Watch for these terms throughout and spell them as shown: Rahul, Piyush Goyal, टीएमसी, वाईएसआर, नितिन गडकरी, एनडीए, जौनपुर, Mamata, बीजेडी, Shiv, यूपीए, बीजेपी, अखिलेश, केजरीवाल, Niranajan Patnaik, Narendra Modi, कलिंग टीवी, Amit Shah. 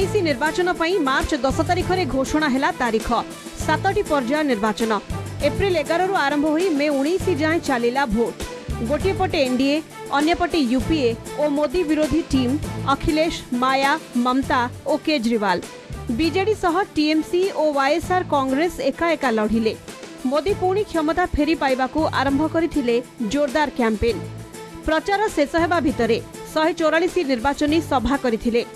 उन्नीस निर्वाचन पर मार्च 10 तारिख में घोषणा है तारीख 7टी पर्याय निर्वाचन एप्रिल 11 रु आरंभ होई मे 19 जाए चलला भोट। गोटे पटे एनडीए अन्यपटे यूपीए और मोदी विरोधी टीम अखिलेश माया ममता और केजरीवाल बीजेडी सह टीएमसी और वाईएसआर कांग्रेस एका एका लड़िले। मोदी पुणी क्षमता फेरी पाइबा को आरंभ करथिले जोरदार कैंपेन। प्रचार शेष होगा भितरे 144 निर्वाचन सभा करथिले।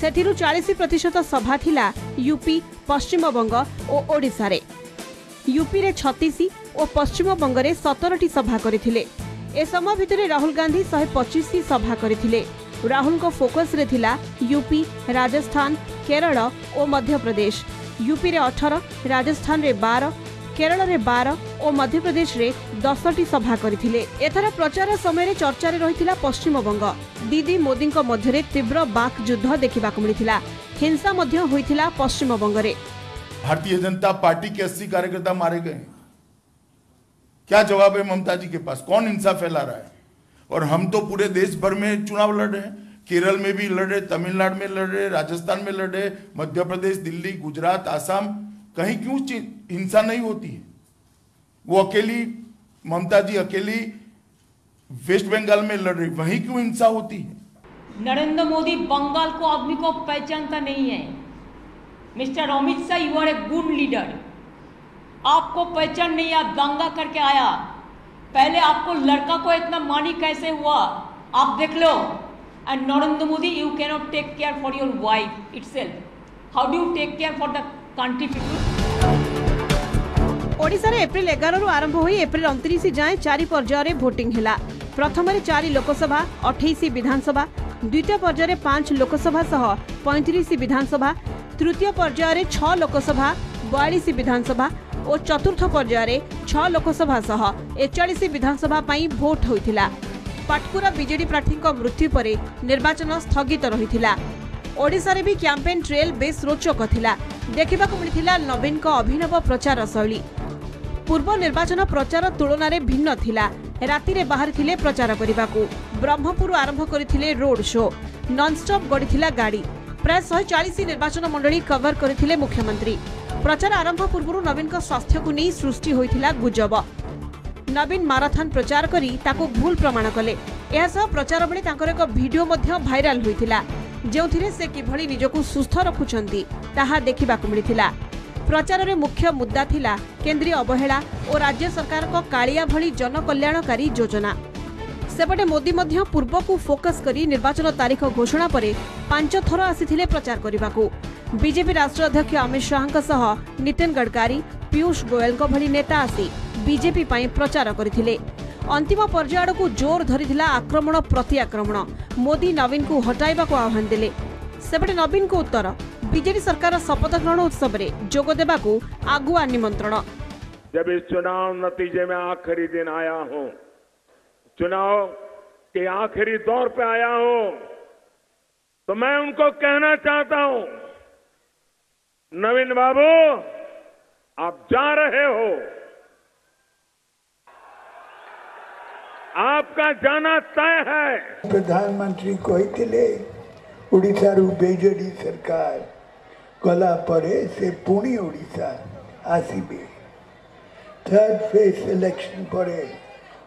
सेठिरु 40% सभा थिला यूपी पश्चिम बंग और ओडिशा रे। यूपी रे 36 और पश्चिम बंग रे 17 सभा करथिले। ए समय भितर राहुल गांधी 125 सभा करथिले। राहुल को फोकस रे थिला यूपी राजस्थान केरल और मध्य प्रदेश। यूपी रे 18 राजस्थान रे 12 केरल रे 12 और मध्य प्रदेश रे 10 सभा करथिले। एथरा प्रचार समय चर्चा रे रहिथिला पश्चिम बंग। दीदी मोदी को मध्य तीव्र बाक युद्ध देखा मिलता हिंसा मध्य होइथिला पश्चिम बंग रे। भारतीय जनता पार्टी के 80 कार्यकर्ता मारे गए। क्या जवाब है ममता जी के पास? कौन हिंसा फैला रहा है? और हम तो पूरे देश भर में चुनाव लड़ रहे हैं, केरल में भी लड़ रहे, तमिलनाडु में लड़ रहे, राजस्थान में लड़ रहे, मध्य प्रदेश, दिल्ली, गुजरात, आसाम, कहीं क्यों हिंसा नहीं होती है? वो अकेली ममता जी अकेली वेस्ट बंगाल में लड़ रही, वहीं क्यों हिंसा होती है? नरेंद्र मोदी बंगाल को आदमी को पहचानता नहीं है। Mister Amit Shah, you are a good leader. आपको पहचान नहीं, आप दंगा करके आया। पहले आपको लड़का को इतना मानी कैसे हुआ आप देख लो। And Narendra Modi, you can not take care for your wife itself, how do you take care for the country people. Odisha रे एप्रिल 11 रु आरंभ होई एप्रिल 29 जाए 4 पर्याय रे वोटिंग हेला। प्रथम रे 4 लोकसभा 28 विधानसभा, द्वितीय पर्याय रे 5 लोकसभा सह 35 विधानसभा, तृतीय पर्याय रे 6 लोकसभा 42 विधानसभा और चतुर्थ पर्याय 6 लोकसभा सह 41 विधानसभा भोट होइथिला। पाटकुरा बीजेडी प्रार्थी मृत्यु पर निर्वाचन स्थगित रहिथिला। ओडिशा रे भी कैंपेन ट्रेल बेस रोचक थिला। देखा मिलता नवीन का अभिनव प्रचार शैली। पूर्व निर्वाचन प्रचार तुलन में भिन्न थिला। राति रे बाहर थिले प्रचार करने को। ब्रह्मपुर आरंभ करथिले रोड शो। नॉनस्टॉप गड़िथिला गाड़ी। प्राय 140 निर्वाचन मंडली कवर करथिले मुख्यमंत्री। प्रचार आरंभ पूर्व नवीन स्वास्थ्य को नहीं सृष्टि होता गुजब। नवीन माराथन प्रचार करी ताको भूल प्रमाण कले। यह प्रचार बेले तांकर एक वीडियो मध्य भाइराल होता जो से किभली निजकू सुस्थ रखुचंती ताहा देखा मिलता। प्रचार में मुख्य मुद्दा थिला केंद्रीय अवहेला और राज्य सरकार को कालिया भली जनकल्याणकारी योजना। सेपटे मोदी मध्य पूर्व को फोकस करी निर्वाचन तारीख घोषणा पर 5 थर आसीथिले प्रचार करने को। बीजेपी राष्ट्र अध्यक्ष अमित शाह, नितिन गडकरी, पीयूष गोयल भली नेता आसी बीजेपी प्रचार करथिले। अंतिम पर्याय को जोर धरीथिला आक्रमण प्रति आक्रमण। मोदी नवीन को हटाइबा को आह्वान देले। सेपटे नवीन को उत्तर बीजेपी सरकार शपथ ग्रहण उत्सव में जोग देबा को आगुआ निमंत्रण। जब इस चुनाव नतीजे में आखिरी दिन आया हूं, चुनाव के आखिरी दौर पे आया हूं, तो मैं उनको कहना चाहता हूं, नवीन बाबू आप जा रहे हो, आपका जाना तय है। प्रधानमंत्री कही ओडिशारू बीजेडी सरकार गला परे से पुणी ओडिशा आसीबे। थर्ड फेज इलेक्शन परे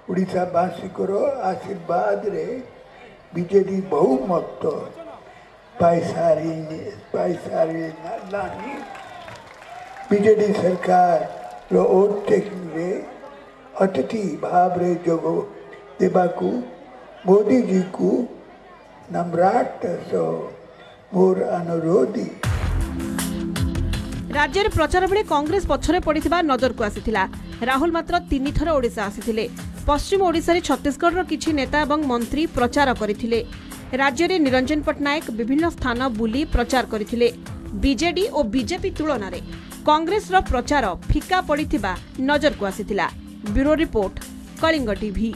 ओडिशा बासी करो आशीर्वाद रे बीजेडी बहुमत पाई सारी लानी बीजेडी सरकार रो ओट टेकिंग रे अतिथि भाव रे जोगो देबाकू मोदी जी को नम्राट सो मोर अनुरोधी। राज्य प्रचार बेले कांग्रेस पछरे पड़िथिबा नजर को आसीथिला। राहुल मात्र 3 थर ओडिशा आसीथिले। पश्चिम ओडिशा रे छत्तीसगढ़ रो किछि नेता एवं मंत्री प्रचार करथिले। राज्य रे निरंजन पटनायक विभिन्न स्थान बुली प्रचार करथिले। बीजेडी और बीजेपी तुलना रे कांग्रेस रो प्रचार फीका पड़िथिबा नजर को आसीथिला। Bureau report, कलिंग टीवी।